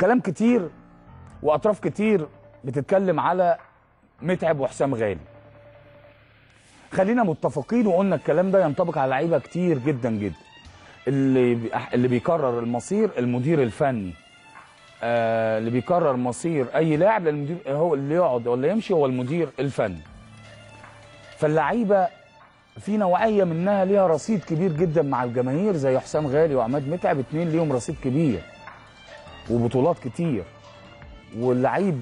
كلام كتير واطراف كتير بتتكلم على متعب وحسام غالي. خلينا متفقين وقلنا الكلام ده ينطبق على لعيبه كتير جدا جدا. اللي بيكرر المصير المدير الفني، اللي بيكرر مصير اي لاعب للمدير، هو اللي يقعد ولا يمشي هو المدير الفني. فاللعيبه في نوعيه منها ليها رصيد كبير جدا مع الجماهير زي حسام غالي وعماد متعب، اتنين ليهم رصيد كبير وبطولات كتير. واللعيب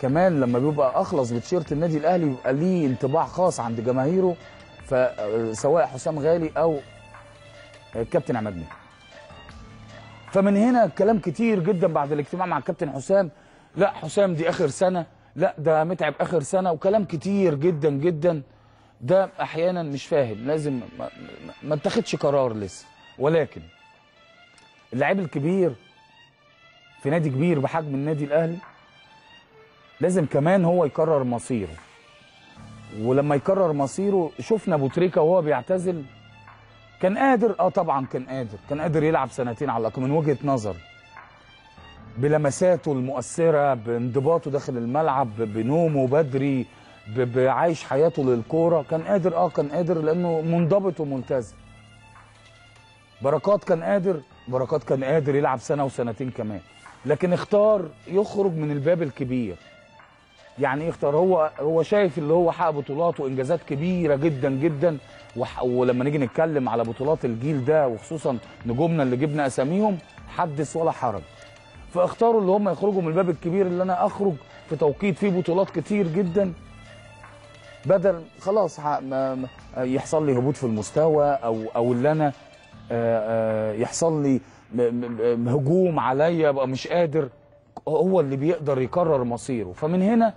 كمان لما بيبقى اخلص بتيشيرت النادي الاهلي بيبقى ليه انطباع خاص عند جماهيره، فسواء حسام غالي او الكابتن عماد متعب. فمن هنا كلام كتير جدا بعد الاجتماع مع الكابتن حسام، لا حسام دي اخر سنه، لا ده متعب اخر سنه، وكلام كتير جدا جدا. ده احيانا مش فاهم، لازم ما اتخذش قرار لسه. ولكن اللاعب الكبير في نادي كبير بحجم النادي الاهلي لازم كمان هو يكرر مصيره. ولما يكرر مصيره شفنا ابوتريكه وهو بيعتزل كان قادر، طبعا كان قادر يلعب سنتين على الاقل من وجهه نظر، بلمساته المؤثره، بانضباطه داخل الملعب، بنومه بدري، بعيش حياته للكوره، كان قادر كان قادر لانه منضبط وملتزم. بركات كان قادر يلعب سنه وسنتين كمان، لكن اختار يخرج من الباب الكبير. يعني ايه اختار؟ هو شايف اللي هو حقق بطولات وانجازات كبيره جدا جدا، ولما نيجي نتكلم على بطولات الجيل ده وخصوصا نجومنا اللي جبنا اساميهم حدث ولا حرج. فاختاروا اللي هم يخرجوا من الباب الكبير، اللي انا اخرج في توقيت فيه بطولات كتير جدا، بدل خلاص يحصل لي هبوط في المستوى او اللي انا يحصل لي هجوم عليا ابقى مش قادر. هو اللي بيقدر يكرر مصيره. فمن هنا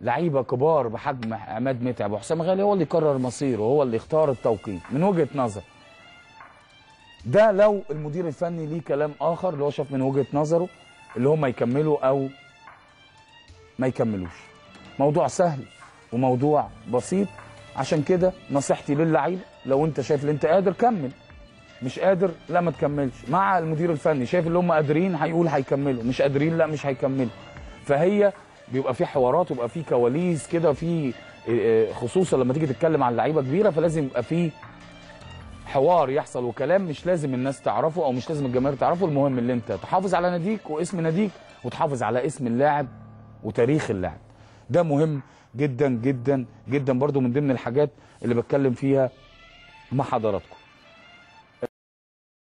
لعيبه كبار بحجم عماد متعب وحسام غالي هو اللي يكرر مصيره، هو اللي يختار التوقيت من وجهه نظر. ده لو المدير الفني ليه كلام اخر اللي هو شاف من وجهه نظره اللي هم يكملوا او ما يكملوش. موضوع سهل وموضوع بسيط، عشان كده نصيحتي للعيبه، لو انت شايف اللي انت قادر كمل، مش قادر لا ما تكملش. مع المدير الفني شايف اللي هم قادرين هيقول هيكملوا، مش قادرين لا مش هيكملوا. فهي بيبقى في حوارات وبيبقى في كواليس كده، في خصوصا لما تيجي تتكلم عن لعيبه كبيره فلازم يبقى في حوار يحصل وكلام مش لازم الناس تعرفه او مش لازم الجماهير تعرفه. المهم اللي انت تحافظ على ناديك واسم ناديك، وتحافظ على اسم اللاعب وتاريخ اللاعب. ده مهم جدا جدا جدا برضو من ضمن الحاجات اللي بتكلم فيها مع حضراتكم.